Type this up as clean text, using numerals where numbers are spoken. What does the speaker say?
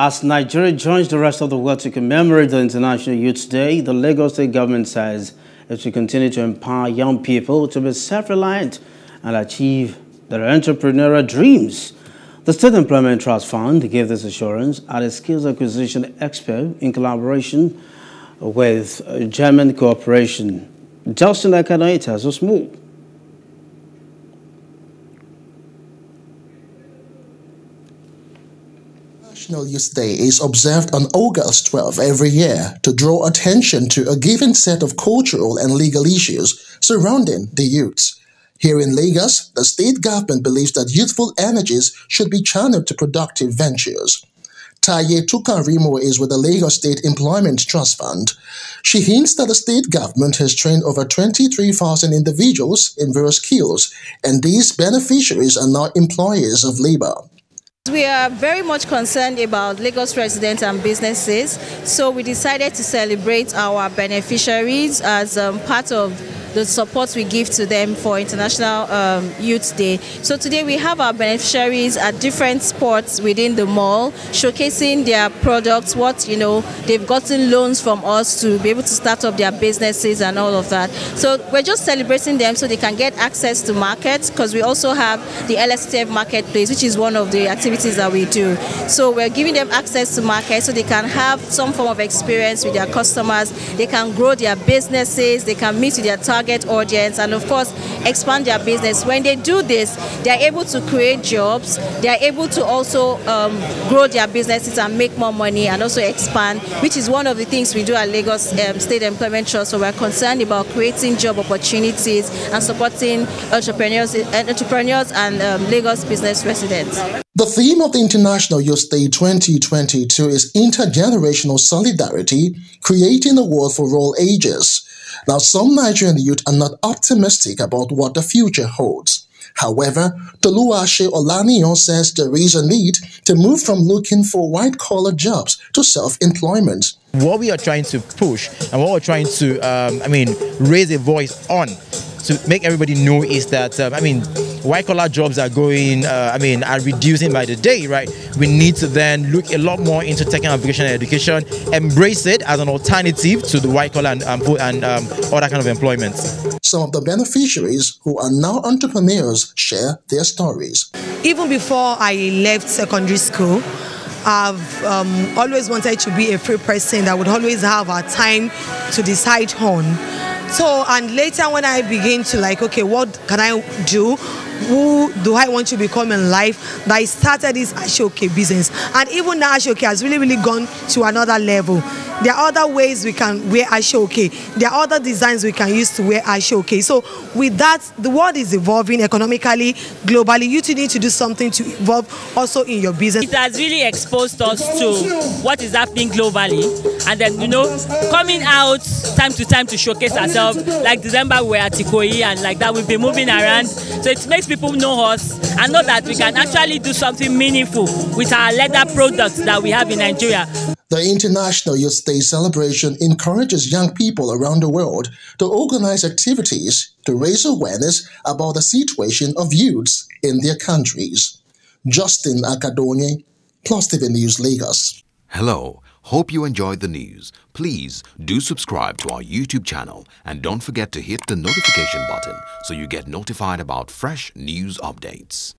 As Nigeria joins the rest of the world to commemorate the International Youth Day, the Lagos State government says it will continue to empower young people to be self-reliant and achieve their entrepreneurial dreams. The State Employment Trust Fund gave this assurance at a Skills Acquisition Expo in collaboration with German Corporation. Justin Akadone tells us more. National Youth Day is observed on August 12 every year to draw attention to a given set of cultural and legal issues surrounding the youth. Here in Lagos, the state government believes that youthful energies should be channeled to productive ventures. Taye Tukarimo is with the Lagos State Employment Trust Fund. She hints that the state government has trained over 23,000 individuals in various skills, and these beneficiaries are now employers of labor. We are very much concerned about Lagos residents and businesses, so we decided to celebrate our beneficiaries as part of the support we give to them for International Youth Day. So today we have our beneficiaries at different spots within the mall, showcasing their products, what they've gotten loans from us to be able to start up their businesses and all of that. So we're just celebrating them so they can get access to markets, because we also have the LSTF marketplace, which is one of the activities that we do. So we're giving them access to markets so they can have some form of experience with their customers, they can grow their businesses, they can meet with their target audience, and of course expand their business. When they do this, they are able to create jobs, they are able to also grow their businesses and make more money and also expand, which is one of the things we do at Lagos State Employment Trust. So we're concerned about creating job opportunities and supporting entrepreneurs and Lagos business residents. The theme of the International Youth Day 2022 is Intergenerational Solidarity, Creating a World for All Ages. Now, some Nigerian youth are not optimistic about what the future holds. However, Toluwase Olaniyon says there is a need to move from looking for white-collar jobs to self-employment. What we are trying to push and what we're trying to, raise a voice on to make everybody know is that, white-collar jobs are going, are reducing by the day, right? We need to then look a lot more into tech and application education, embrace it as an alternative to the white-collar and other kind of employment. Some of the beneficiaries who are now entrepreneurs share their stories. Even before I left secondary school, I've always wanted to be a free person that would always have our time to decide on. So, and later when I begin to okay, what can I do? Who do I want to become in life? That I started this Ashoke business. And even now Ashoke has really, really gone to another level. There are other ways we can wear Ashoke. There are other designs we can use to wear Ashoke. So with that, the world is evolving economically, globally. You need to do something to evolve also in your business. It has really exposed us to what is happening globally. And then, coming out time to time to showcase ourselves. Like December, we're at Ikoyi and like that, we'll be moving around. So it makes people know us and know that we can actually do something meaningful with our leather products that we have in Nigeria. The International Youth Day celebration encourages young people around the world to organize activities to raise awareness about the situation of youths in their countries. Justin Akadone, Plus TV News Lagos. Hello, hope you enjoyed the news. Please do subscribe to our YouTube channel and don't forget to hit the notification button so you get notified about fresh news updates.